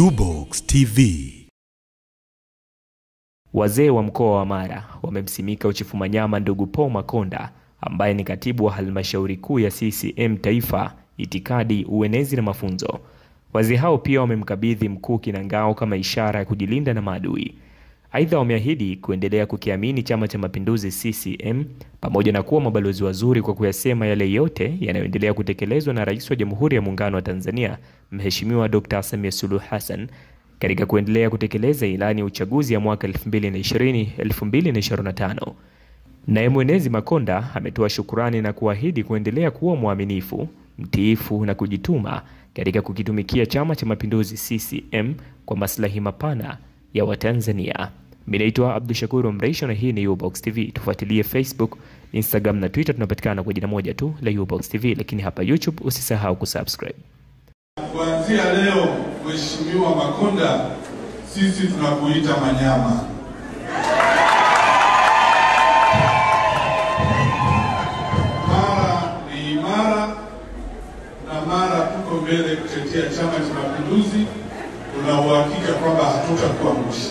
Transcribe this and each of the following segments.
Yubox TV. Wazee wa mkoa wa Mara wamemsimika Chifu Manyama ndugu Paul Makonda ambaye ni katibu wa Halmashauri Kuu ya CCM Taifa, Itikadi, Uenezi na Mafunzo. Wazee hao pia wamemkabidhi mkuu kinangao kama ishara ya kujilinda na maadui. Aidha wameahidi kuendelea kukiamini Chama cha Mapinduzi CCM pamoja na kuwa mabalozi wazuri kwa kuyasema yale yote yanayoendelea kutekelezwa na Rais wa Jamhuri ya Muungano wa Tanzania, Mheshimiwa Dr. Samia Suluhu Hassan, katika kuendelea kutekeleza ilani ya uchaguzi ya mwaka 2020-2025. Naye Mwenezi Makonda ametoa shukrani na kuahidi kuendelea kuwa mwaminifu, mtiifu na kujituma katika kukitumikia Chama cha Mapinduzi CCM kwa maslahi mapana ya Watanzania. Mimi naitwa Abdul Shakur Mraisho na hii ni Yubox TV. Tufuatilie Facebook, Instagram na Twitter, tunapatikana kwa jina moja tu la Yubox TV, lakini hapa YouTube usisahau kusubscribe. Kuanzia leo Mheshimiwa Makonda, sisi tunakuita Manyama. Mara ni imara na Mara tuko mbele kutetea Chama cha Mapinduzi. Tuna uhakika kwamba hatutakuwa mwisho.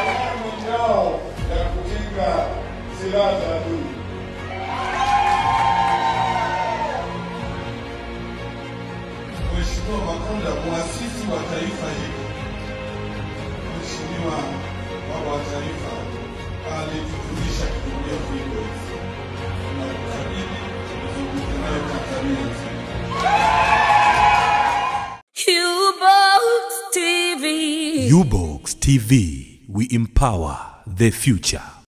Alamu yao ya kukinga silaha za adui. Mheshimiwa Makonda, muasisi wa taifa hili, Mheshimiwa Baba wa Taifa, alitufundisha kutumia vigo na kukabili kuzunguka nayo Tanzania nzima. Yubox TV. Yubox TV. We empower the future.